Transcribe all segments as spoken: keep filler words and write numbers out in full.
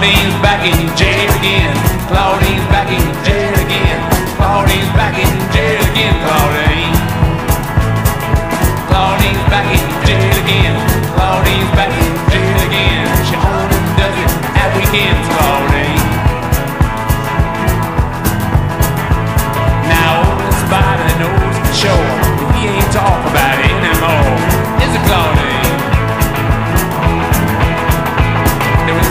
Claudine's back in jail again. Claudine's back in jail again. Claudine's back in jail again. Claudine. Claudine's back in jail again. Claudine's back in jail again. She only does it at weekends, Claudine. Now old Spider knows for sure that he ain't talk about it anymore. Is it Claudine?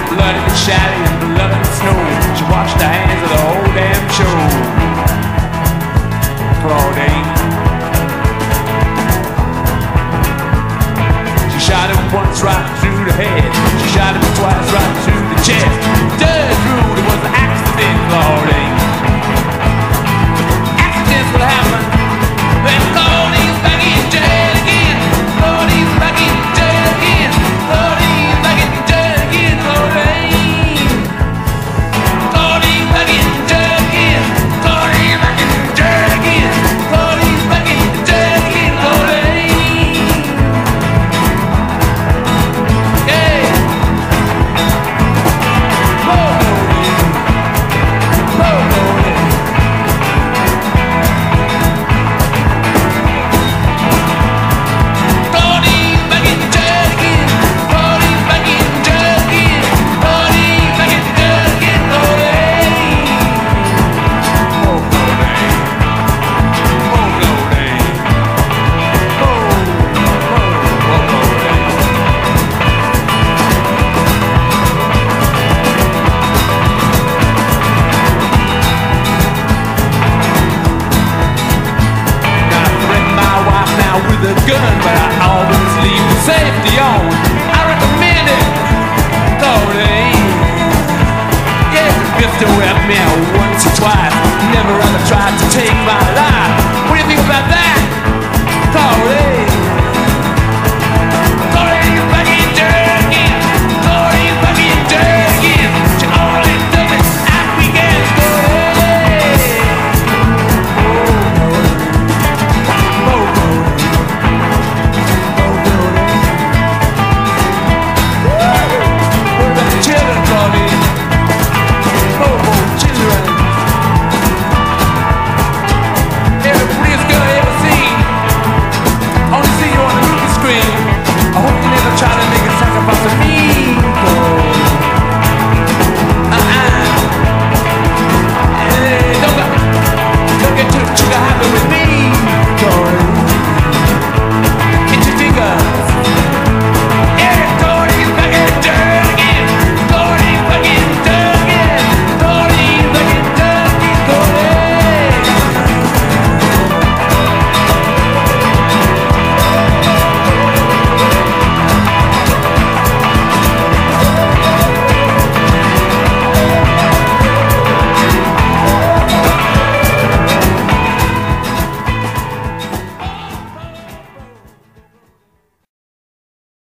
Blood and shiny and blood and snow. She washed the hands of the whole damn show. Claudine. She shot him once right through the head. She shot him twice right through the chest. Judge ruled it was an accident, Claudine. Accidents will happen. Then Claudine's back in jail again. Claudine's back in jail again. Claudine's back in jail. Never ever tried to take my life. What do you think about that? Claudine.